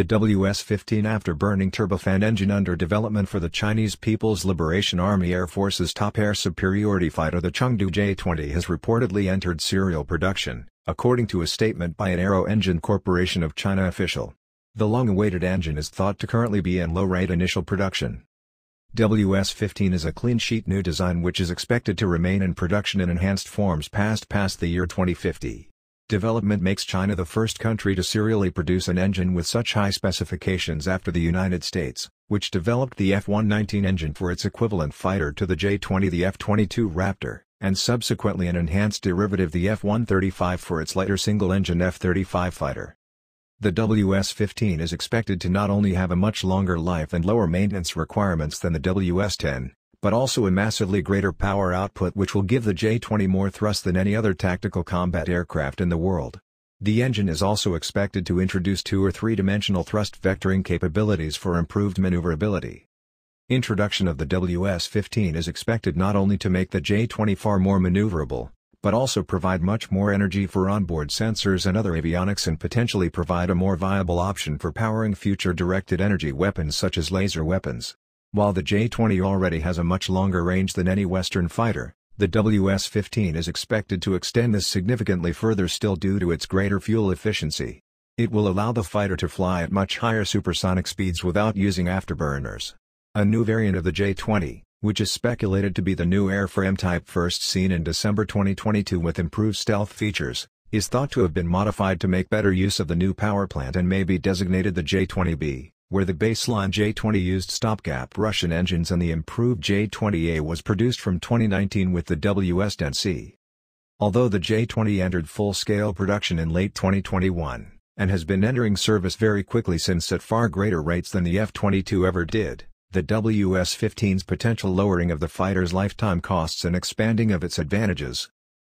the WS-15 afterburning turbofan engine under development for the Chinese People's Liberation Army Air Force's top air superiority fighter the Chengdu J-20 has reportedly entered serial production, according to a statement by an Aero Engine Corporation of China official. The long-awaited engine is thought to currently be in low-rate initial production. WS-15 is a clean-sheet new design which is expected to remain in production in enhanced forms past the year 2050. Development makes China the first country to serially produce an engine with such high specifications after the United States, which developed the F-119 engine for its equivalent fighter to the J-20, the F-22 Raptor, and subsequently an enhanced derivative, the F-135, for its later single-engine F-35 fighter. The WS-15 is expected to not only have a much longer life and lower maintenance requirements than the WS-10, but also a massively greater power output, which will give the J-20 more thrust than any other tactical combat aircraft in the world. The engine is also expected to introduce two- or three-dimensional thrust vectoring capabilities for improved maneuverability. Introduction of the WS-15 is expected not only to make the J-20 far more maneuverable, but also provide much more energy for onboard sensors and other avionics, and potentially provide a more viable option for powering future directed energy weapons such as laser weapons. While the J-20 already has a much longer range than any Western fighter, the WS-15 is expected to extend this significantly further still due to its greater fuel efficiency. It will allow the fighter to fly at much higher supersonic speeds without using afterburners. A new variant of the J-20, which is speculated to be the new airframe type first seen in December 2022 with improved stealth features, is thought to have been modified to make better use of the new power plant and may be designated the J-20B. Where the baseline J-20 used stopgap Russian engines and the improved J-20A was produced from 2019 with the WS-10C. Although the J-20 entered full-scale production in late 2021, and has been entering service very quickly since at far greater rates than the F-22 ever did, the WS-15's potential lowering of the fighter's lifetime costs and expanding of its advantages,